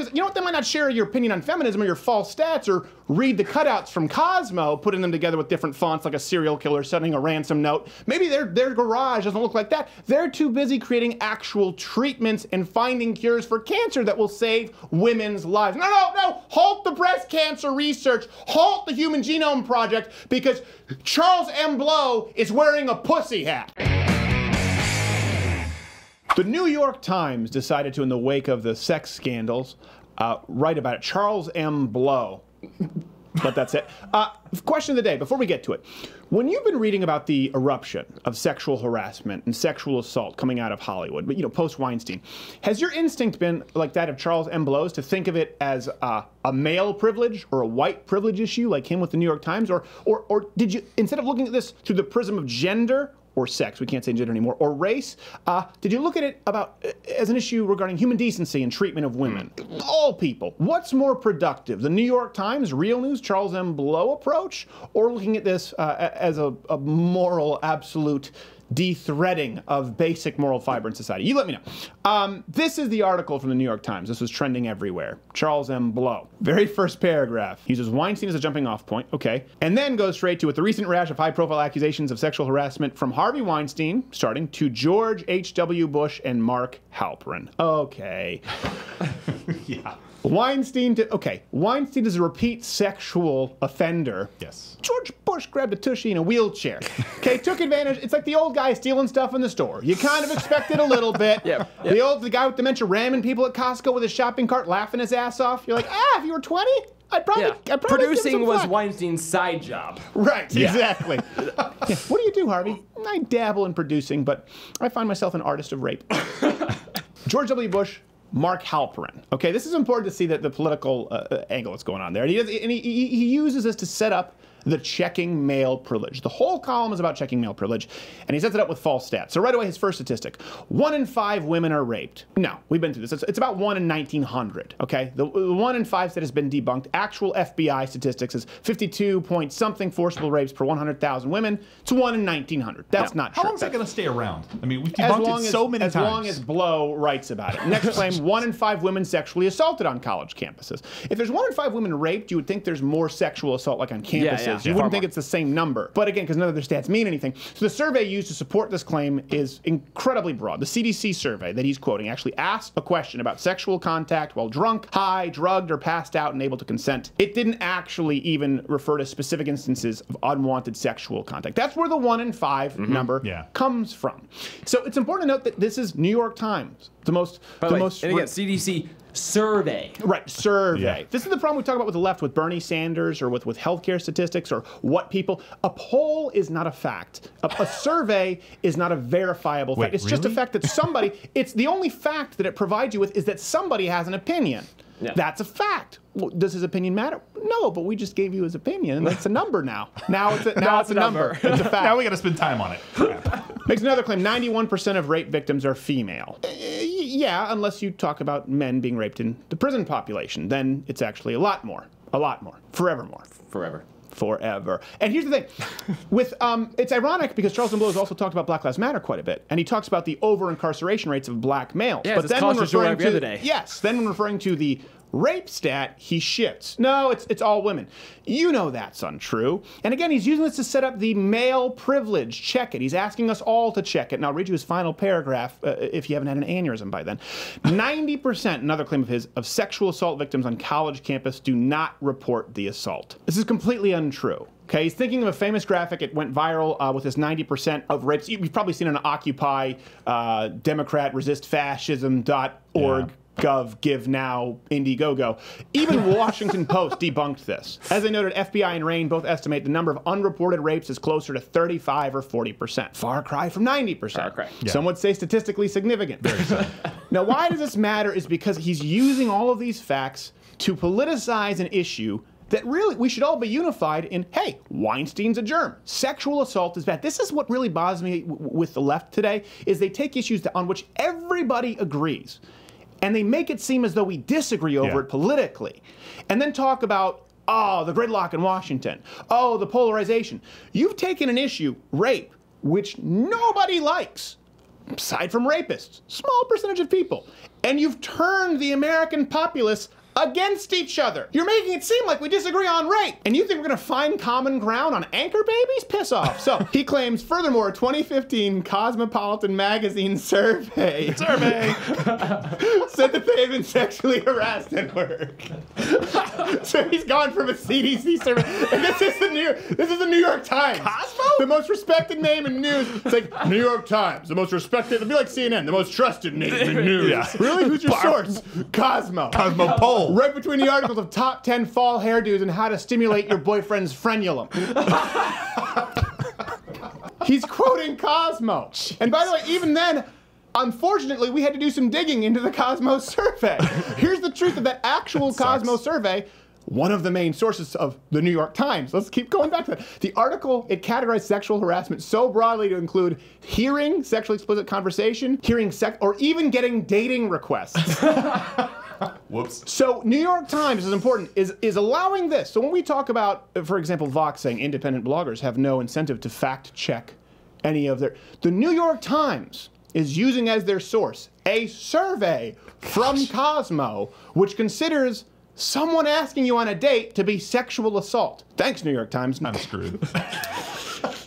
Because, you know what, they might not share your opinion on feminism or your false stats, or read the cutouts from Cosmo, putting them together with different fonts like a serial killer sending a ransom note. Maybe their garage doesn't look like that. They're too busy creating actual treatments and finding cures for cancer that will save women's lives. No, no, no, halt the breast cancer research, halt the Human Genome Project, because Charles M. Blow is wearing a pussy hat. The New York Times decided to, in the wake of the sex scandals, write about it. Charles M. Blow. But that's it. Question of the day, before we get to it. When you've been reading about the eruption of sexual harassment and sexual assault coming out of Hollywood, but, you know, post-Weinstein, has your instinct been like that of Charles M. Blow's, to think of it as a male privilege or a white privilege issue, like him with the New York Times? Or did you, instead of looking at this through the prism of gender, or sex, we can't say gender anymore, or race, did you look at it as an issue regarding human decency and treatment of women? All people. What's more productive, the New York Times, Real News, Charles M. Blow approach, or looking at this as a moral absolute de-threading of basic moral fiber in society? You let me know. This is the article from the New York Times. This was trending everywhere. Charles M. Blow. Very first paragraph. He uses Weinstein as a jumping off point. Okay. And then goes straight to, with the recent rash of high-profile accusations of sexual harassment from Harvey Weinstein, starting, to George H.W. Bush and Mark Halperin. Okay. Yeah. Weinstein, okay, Weinstein is a repeat sexual offender. Yes. George Bush grabbed a tushy in a wheelchair. Okay, took advantage. It's like the old guy stealing stuff in the store. You kind of expect it a little bit. Yep. The guy with dementia ramming people at Costco with his shopping cart, laughing his ass off. You're like, ah, if you were 20, I'd probably producing was Weinstein's side job. Right, yeah. Exactly. Yeah. What do you do, Harvey? I dabble in producing, but I find myself an artist of rape. George W. Bush, Mark Halperin. Okay, this is important to see that the political angle that's going on there. And he uses this to set up the checking male privilege. The whole column is about checking male privilege, and he sets it up with false stats. So right away, his first statistic, 1 in 5 women are raped. No, we've been through this. It's about 1 in 1900, okay? The 1 in 5 stat has been debunked. Actual FBI statistics is 52-point-something forcible rapes per 100,000 women. It's 1 in 1900. That's not true. How long is that going to stay around? I mean, we've debunked it so many times. As long as Blow writes about it. Next claim, 1 in 5 women sexually assaulted on college campuses. If there's 1 in 5 women raped, you would think there's more sexual assault like on campuses. Yeah, yeah. You wouldn't think it's the same number. But again, because none of their stats mean anything. So the survey used to support this claim is incredibly broad. The CDC survey that he's quoting actually asked a question about sexual contact while drunk, high, drugged, or passed out and able to consent. It didn't actually even refer to specific instances of unwanted sexual contact. That's where the 1 in 5 number comes from. So it's important to note that this is New York Times, the most. And again, CDC survey. Right, survey. Yeah. This is the problem we talk about with the left, with Bernie Sanders, or with healthcare statistics, or what people. A poll is not a fact. A survey is not a verifiable fact. It's just a fact that somebody. It's the only fact that it provides you with is that somebody has an opinion. Yeah. That's a fact. Well, does his opinion matter? No, but we just gave you his opinion, and that's a number now. Now it's a number. It's a fact. Now we got to spend time on it. Yeah. Makes another claim, 91% of rape victims are female. Yeah, unless you talk about men being raped in the prison population. Then it's actually a lot more. A lot more. Forevermore. Forever. Forever. And here's the thing. With it's ironic because Charles M. Blow has also talked about Black Lives Matter quite a bit, and he talks about the over-incarceration rates of black males. Yes, but then when referring to the day. Yes, then when referring to the rape stat, he shifts. No, it's all women. You know that's untrue. And again, he's using this to set up the male privilege. Check it. He's asking us all to check it. And I'll read you his final paragraph if you haven't had an aneurysm by then. 90%, another claim of his, of sexual assault victims on college campus do not report the assault. This is completely untrue. Okay, he's thinking of a famous graphic. It went viral with this 90% of rapes. You've probably seen it on Occupy, Democrat, resistfascism.org. Yeah. Gov, Give Now, Indiegogo. Even Washington Post debunked this. As I noted, FBI and RAIN both estimate the number of unreported rapes is closer to 35 or 40%. Far cry from 90%. Far cry. Yeah. Some would say statistically significant. Now, why does this matter is because he's using all of these facts to politicize an issue that really we should all be unified in, hey, Weinstein's a germ. Sexual assault is bad. This is what really bothers me with the left today, is they take issues on which everybody agrees, and they make it seem as though we disagree over it politically. And then talk about, oh, the gridlock in Washington. Oh, the polarization. You've taken an issue, rape, which nobody likes. aside from rapists, small percentage of people. And you've turned the American populace against each other. You're making it seem like we disagree on rape. And you think we're gonna find common ground on anchor babies? Piss off. So he claims, furthermore, a 2015 Cosmopolitan Magazine survey said that they had been sexually harassed at work. So he's gone from a CDC survey. And this is the New York Times. Cosmo? The most respected name in news. It's like, New York Times, the most respected, it'd be like CNN, the most trusted name in news. Yeah. Really, who's your source? Cosmo. Cosmopolitan. Right between the articles of top 10 fall hairdos and how to stimulate your boyfriend's frenulum. He's quoting Cosmo. Jeez. And by the way, even then, unfortunately, we had to do some digging into the Cosmo survey. Here's the truth of that actual Cosmo survey. One of the main sources of the New York Times. Let's keep going back to that. The article, it categorized sexual harassment so broadly to include hearing, sexually explicit conversation, hearing sex, or even getting dating requests. Whoops. So New York Times is important, is allowing this. So when we talk about, for example, Vox saying independent bloggers have no incentive to fact check any of their, the New York Times is using as their source a survey from Cosmo, which considers someone asking you on a date to be sexual assault. Thanks, New York Times. I'm screwed.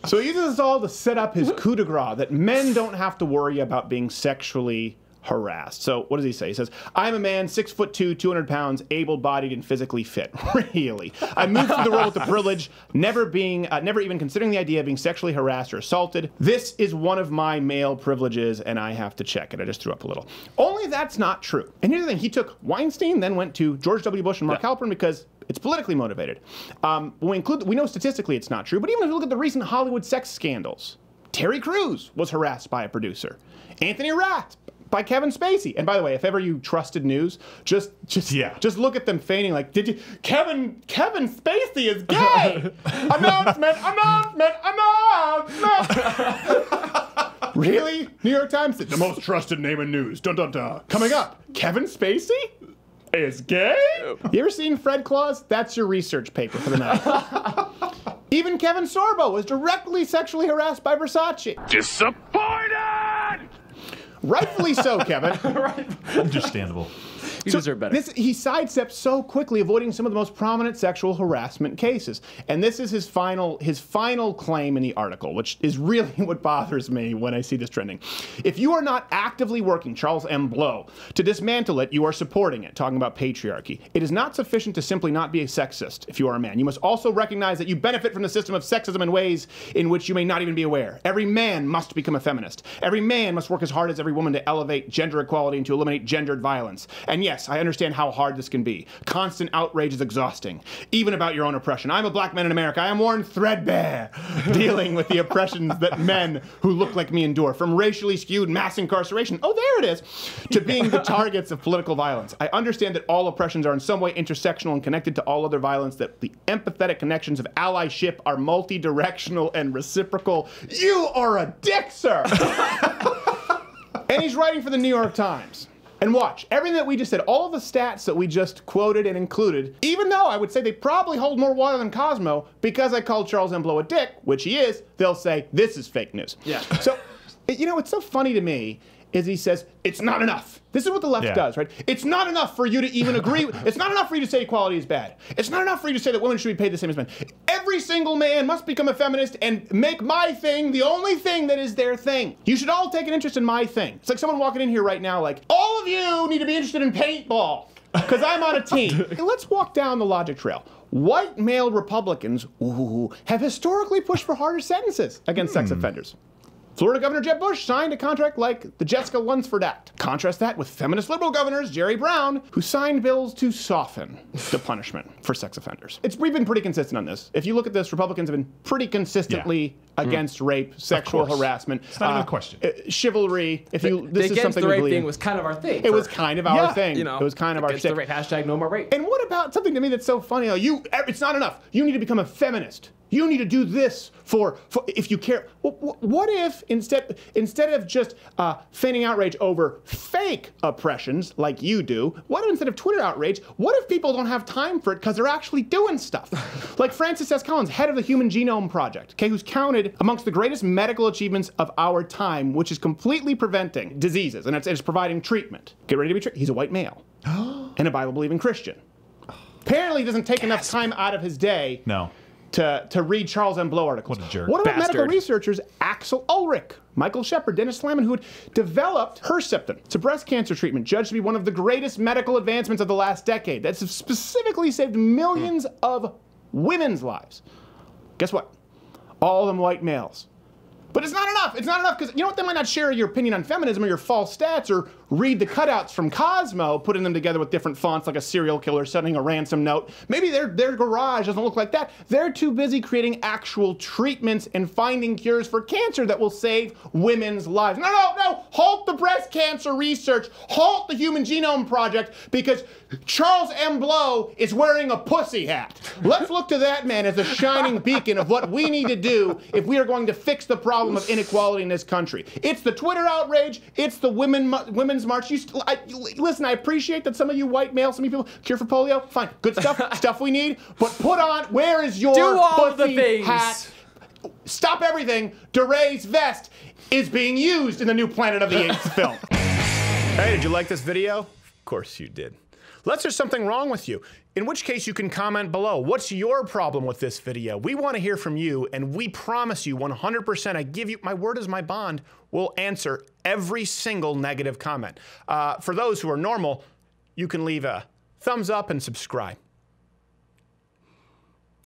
So he uses this all to set up his coup de grace that men don't have to worry about being sexually harassed. So what does he say? He says, I'm a man, 6'2", 200 pounds, able-bodied and physically fit. Really? I moved through the world with the privilege, never even considering the idea of being sexually harassed or assaulted. This is one of my male privileges, and I have to check it. I just threw up a little. Only that's not true. And here's the thing. He took Weinstein, then went to George W. Bush and Mark Halperin because it's politically motivated. We know statistically it's not true, but even if you look at the recent Hollywood sex scandals, Terry Crews was harassed by a producer. Anthony Rapp by Kevin Spacey. And by the way, if ever you trusted news, just look at them feigning like, did you, Kevin Spacey is gay. Announcement, announcement, announcement. Really? New York Times, the most trusted name in news. Dun dun dun. Coming up, Kevin Spacey is gay? You ever seen Fred Claus? That's your research paper for the night. Even Kevin Sorbo was directly sexually harassed by Versace. Disappointed! Rightfully so, Kevin. Understandable. You deserve better. He sidesteps so quickly, avoiding some of the most prominent sexual harassment cases. And this is his final claim in the article, which is really what bothers me when I see this trending. If you are not actively working, Charles M. Blow, to dismantle it, you are supporting it, talking about patriarchy. It is not sufficient to simply not be a sexist if you are a man. You must also recognize that you benefit from the system of sexism in ways in which you may not even be aware. Every man must become a feminist. Every man must work as hard as every woman to elevate gender equality and to eliminate gendered violence. And yes, I understand how hard this can be. Constant outrage is exhausting, even about your own oppression. I'm a black man in America. I am worn threadbare, dealing with the oppressions that men who look like me endure, from racially skewed mass incarceration, oh, there it is, to being the targets of political violence. I understand that all oppressions are in some way intersectional and connected to all other violence, that the empathetic connections of allyship are multi-directional and reciprocal. You are a dick, sir! And he's writing for the New York Times. And watch, everything that we just said, all of the stats that we just quoted and included, even though I would say they probably hold more water than Cosmo, because I called Charles M. Blow a dick, which he is, they'll say, this is fake news. Yeah. So, you know, what's so funny to me is he says, it's not enough. This is what the left does, right? It's not enough for you to even agree. It's not enough for you to say equality is bad. It's not enough for you to say that women should be paid the same as men. Every single man must become a feminist and make my thing the only thing that is their thing. You should all take an interest in my thing. It's like someone walking in here right now like, all of you need to be interested in paintball because I'm on a team. Let's walk down the logic trail. White male Republicans have historically pushed for harder sentences against sex offenders. Florida Governor Jeb Bush signed a contract like the Jessica Lunsford Act. Contrast that with feminist liberal governors Jerry Brown, who signed bills to soften the punishment for sex offenders. We've been pretty consistent on this. If you look at this, Republicans have been pretty consistently against rape, sexual harassment. It's not even a question. Chivalry. This is something we believe. The rape thing was kind of our thing. It was kind of our thing. You know, it was kind of our thing. Hashtag no more rape. And what about something to me that's so funny? It's not enough. You need to become a feminist. You need to do this for if you care. What if instead of just feigning outrage over fake oppressions like you do, what if instead of Twitter outrage, what if people don't have time for it because they're actually doing stuff? Like Francis S. Collins, head of the Human Genome Project, okay, who's counted amongst the greatest medical achievements of our time, which is completely preventing diseases, and it's providing treatment. Get ready to be treated. He's a white male and a Bible-believing Christian. Apparently he doesn't take enough time out of his day to read Charles M. Blow articles. What a jerk. What about medical researchers Axel Ulrich, Michael Shepard, Dennis Slamin, who had developed Herceptin? It's a breast cancer treatment judged to be one of the greatest medical advancements of the last decade that's specifically saved millions of women's lives. Guess what? All them white males. But it's not enough. It's not enough because, you know what, they might not share your opinion on feminism or your false stats or read the cutouts from Cosmo, putting them together with different fonts like a serial killer sending a ransom note. Maybe their garage doesn't look like that. They're too busy creating actual treatments and finding cures for cancer that will save women's lives. No, no, no. Halt the breast cancer research. Halt the Human Genome Project because Charles M. Blow is wearing a pussy hat. Let's look to that man as a shining beacon of what we need to do if we are going to fix the problem of inequality in this country. It's the Twitter outrage. It's the women's march. Listen, I appreciate that some of you white males, some of you people, cure for polio, fine, good stuff, stuff we need, but put on, where is your pussy hat? Stop everything. DeRay's vest is being used in the new Planet of the Apes film. Hey, did you like this video? Of course you did. Unless there's something wrong with you, in which case you can comment below. What's your problem with this video? We want to hear from you, and we promise you 100%, I give you, my word is my bond, we'll answer every single negative comment. For those who are normal, you can leave a thumbs up and subscribe.